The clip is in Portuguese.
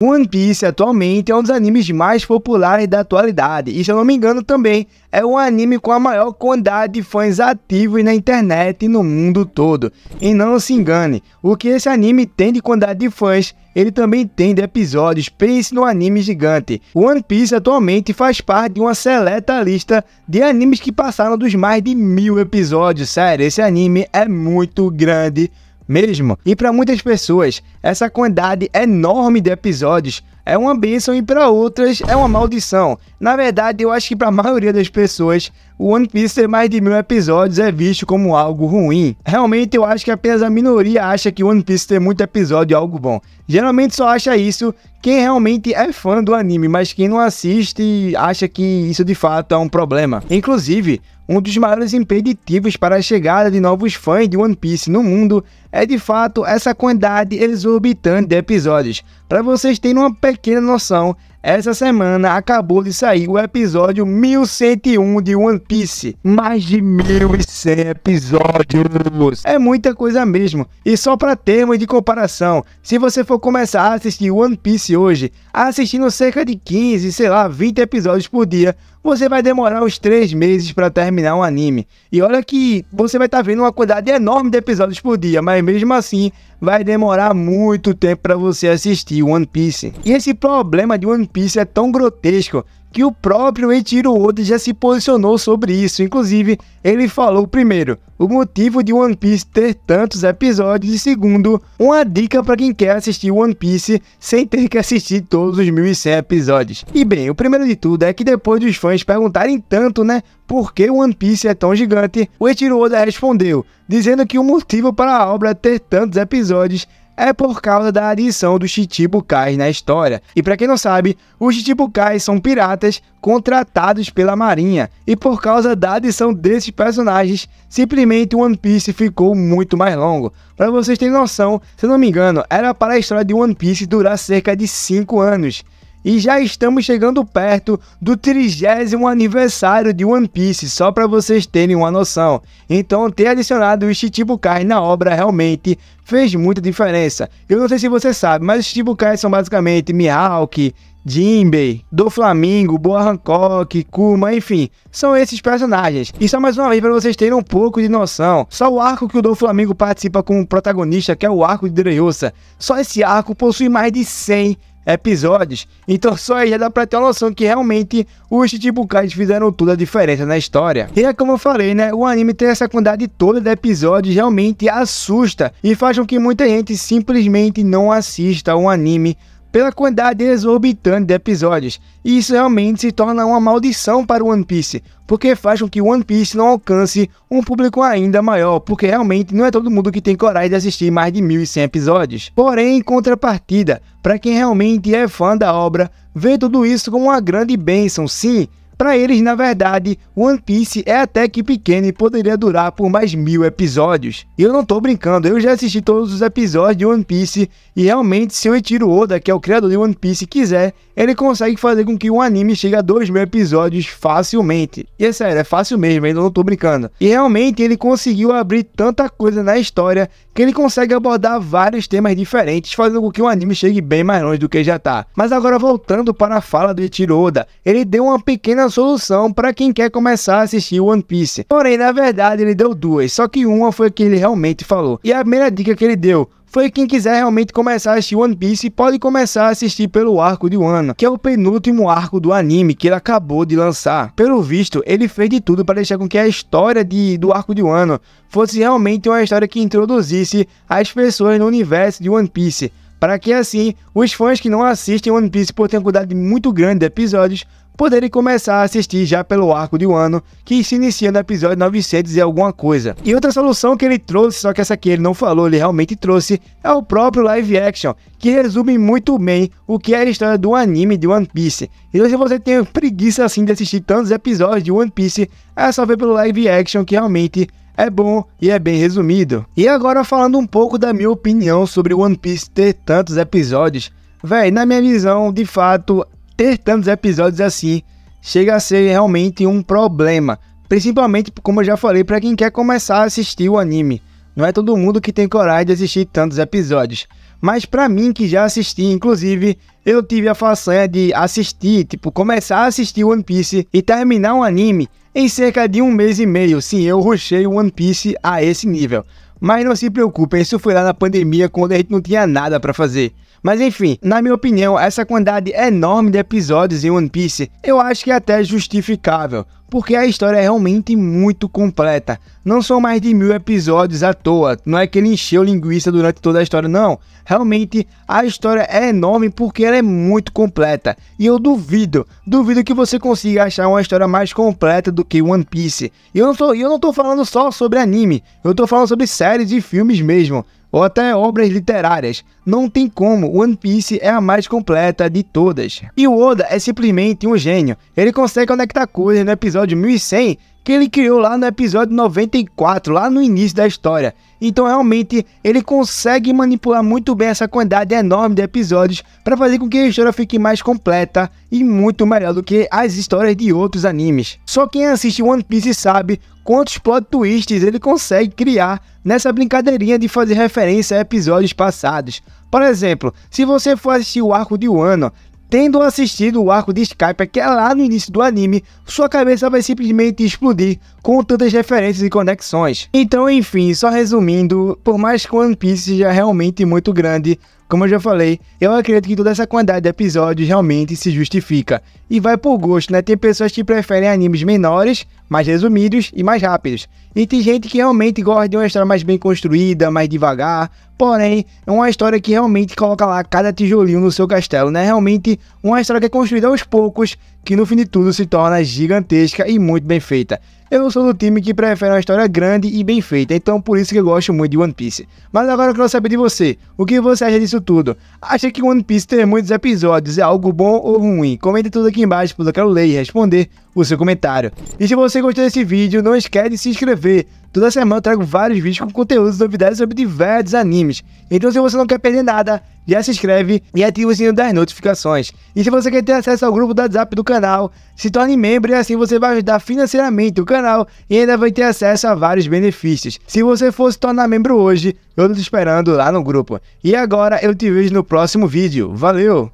One Piece atualmente é um dos animes mais populares da atualidade e, se eu não me engano, também é um anime com a maior quantidade de fãs ativos na internet e no mundo todo. E não se engane, o que esse anime tem de quantidade de fãs, ele também tem de episódios. Pense no anime gigante. One Piece atualmente faz parte de uma seleta lista de animes que passaram dos mais de 1000 episódios. Sério, esse anime é muito grande mesmo, e para muitas pessoas essa quantidade enorme de episódios é uma bênção e para outras é uma maldição. Na verdade, eu acho que para a maioria das pessoas o One Piece ter mais de 1000 episódios é visto como algo ruim. Realmente eu acho que apenas a minoria acha que o One Piece ter muito episódio é algo bom. Geralmente só acha isso quem realmente é fã do anime, mas quem não assiste acha que isso de fato é um problema. Inclusive, um dos maiores impeditivos para a chegada de novos fãs de One Piece no mundo é de fato essa quantidade exorbitante de episódios. Para vocês terem uma pequena noção, essa semana acabou de sair o episódio 1101 de One Piece. Mais de 1100 episódios! É muita coisa mesmo. E só para termos de comparação, se você for começar a assistir One Piece hoje, assistindo cerca de 15, sei lá, 20 episódios por dia, você vai demorar uns 3 meses para terminar um anime. E olha que você vai estar vendo uma quantidade enorme de episódios por dia, mas mesmo assim vai demorar muito tempo para você assistir One Piece. E esse problema de One Piece é tão grotesco que o próprio Eiichiro Oda já se posicionou sobre isso. Inclusive, ele falou primeiro o motivo de One Piece ter tantos episódios e segundo, uma dica para quem quer assistir One Piece sem ter que assistir todos os 1100 episódios. E bem, o primeiro de tudo é que depois dos fãs perguntarem tanto, né, por que One Piece é tão gigante, o Eiichiro Oda respondeu, dizendo que o motivo para a obra ter tantos episódios é por causa da adição dos Shichibukai na história. E para quem não sabe, os Shichibukai são piratas contratados pela marinha, e por causa da adição desses personagens, simplesmente One Piece ficou muito mais longo. Para vocês terem noção, se eu não me engano, era para a história de One Piece durar cerca de 5 anos. E já estamos chegando perto do 30º aniversário de One Piece, só para vocês terem uma noção. Então ter adicionado os Shichibukai na obra realmente fez muita diferença. Eu não sei se você sabe, mas os Shichibukai são basicamente Mihawk, Jinbei, Doflamingo, Boa Hancock, Kuma, enfim, são esses personagens. E só mais uma vez para vocês terem um pouco de noção, só o arco que o Doflamingo participa como protagonista, que é o arco de Dereyosa, só esse arco possui mais de 100 episódios, então só aí já dá pra ter uma noção que realmente os Shichibukais fizeram toda a diferença na história. E é como eu falei, né, o anime ter essa quantidade toda de episódios realmente assusta e faz com que muita gente simplesmente não assista um anime pela quantidade exorbitante de episódios, e isso realmente se torna uma maldição para o One Piece, porque faz com que One Piece não alcance um público ainda maior, porque realmente não é todo mundo que tem coragem de assistir mais de 1100 episódios. Porém, em contrapartida, para quem realmente é fã da obra, vê tudo isso como uma grande bênção, sim. Para eles, na verdade, One Piece é até que pequeno e poderia durar por mais 1000 episódios. E eu não tô brincando, eu já assisti todos os episódios de One Piece e realmente, se o Eiichiro Oda, que é o criador de One Piece, quiser, ele consegue fazer com que um anime chegue a 2000 episódios facilmente. E é sério, é fácil mesmo, eu não tô brincando. E realmente ele conseguiu abrir tanta coisa na história que ele consegue abordar vários temas diferentes, fazendo com que o anime chegue bem mais longe do que já tá. Mas agora voltando para a fala do Eiichiro Oda, ele deu uma pequena solução para quem quer começar a assistir One Piece. Porém, na verdade, ele deu duas, só que uma foi a que ele realmente falou. E a primeira dica que ele deu foi: quem quiser realmente começar a assistir One Piece pode começar a assistir pelo arco de Wano, que é o penúltimo arco do anime que ele acabou de lançar. Pelo visto, ele fez de tudo para deixar com que a história do arco de Wano fosse realmente uma história que introduzisse as pessoas no universo de One Piece, para que assim os fãs que não assistem One Piece por ter uma quantidade muito grande de episódios poderem começar a assistir já pelo arco de Wano, que se inicia no episódio 900 e alguma coisa. E outra solução que ele trouxe, só que essa aqui ele não falou, ele realmente trouxe, é o próprio live action, que resume muito bem o que é a história do anime de One Piece. Então, se você tem preguiça assim de assistir tantos episódios de One Piece, é só ver pelo live action, que realmente é bom e é bem resumido. E agora, falando um pouco da minha opinião sobre One Piece ter tantos episódios, véi, na minha visão, de fato, ter tantos episódios assim chega a ser realmente um problema, principalmente, como eu já falei, para quem quer começar a assistir o anime. Não é todo mundo que tem coragem de assistir tantos episódios. mas pra mim que já assisti, inclusive, eu tive a façanha de assistir, tipo, começar a assistir One Piece e terminar um anime em cerca de 1 mês e meio. Sim, eu rushei One Piece a esse nível. Mas não se preocupem, isso foi lá na pandemia, quando a gente não tinha nada pra fazer. Mas enfim, na minha opinião, essa quantidade enorme de episódios em One Piece, eu acho que é até justificável, porque a história é realmente muito completa. Não são mais de 1000 episódios à toa, não é que ele encheu linguiça durante toda a história, não. Realmente, a história é enorme porque ela é muito completa. E eu duvido que você consiga achar uma história mais completa do que One Piece. E eu não tô falando só sobre anime, eu tô falando sobre séries e filmes mesmo, ou até obras literárias. Não tem como, One Piece é a mais completa de todas. E o Oda é simplesmente um gênio, ele consegue conectar coisas no episódio 1100 que ele criou lá no episódio 94, lá no início da história. Então realmente ele consegue manipular muito bem essa quantidade enorme de episódios para fazer com que a história fique mais completa e muito melhor do que as histórias de outros animes. Só quem assiste One Piece sabe quantos plot twists ele consegue criar nessa brincadeirinha de fazer referência a episódios passados. Por exemplo, se você for assistir o arco de Wano, tendo assistido o arco de Skype, que é lá no início do anime, sua cabeça vai simplesmente explodir com tantas referências e conexões. Então, enfim, só resumindo, por mais que One Piece já é realmente muito grande, como eu já falei, eu acredito que toda essa quantidade de episódios realmente se justifica. E vai por gosto, né? Tem pessoas que preferem animes menores, mais resumidos e mais rápidos. E tem gente que realmente gosta de uma história mais bem construída, mais devagar. Porém, é uma história que realmente coloca lá cada tijolinho no seu castelo, né? Realmente uma história que é construída aos poucos, que no fim de tudo se torna gigantesca e muito bem feita. Eu sou do time que prefere uma história grande e bem feita, então por isso que eu gosto muito de One Piece. Mas agora eu quero saber de você, o que você acha disso tudo? Acha que One Piece ter muitos episódios é algo bom ou ruim? Comenta tudo aqui embaixo, porque eu quero ler e responder o seu comentário. E se você gostou desse vídeo, não esquece de se inscrever. Toda semana eu trago vários vídeos com conteúdos e novidades sobre diversos animes. Então se você não quer perder nada, já se inscreve e ativa o sininho das notificações. E se você quer ter acesso ao grupo do WhatsApp do canal, se torne membro e assim você vai ajudar financeiramente o canal e ainda vai ter acesso a vários benefícios. Se você for se tornar membro hoje, eu tô te esperando lá no grupo. E agora eu te vejo no próximo vídeo. Valeu!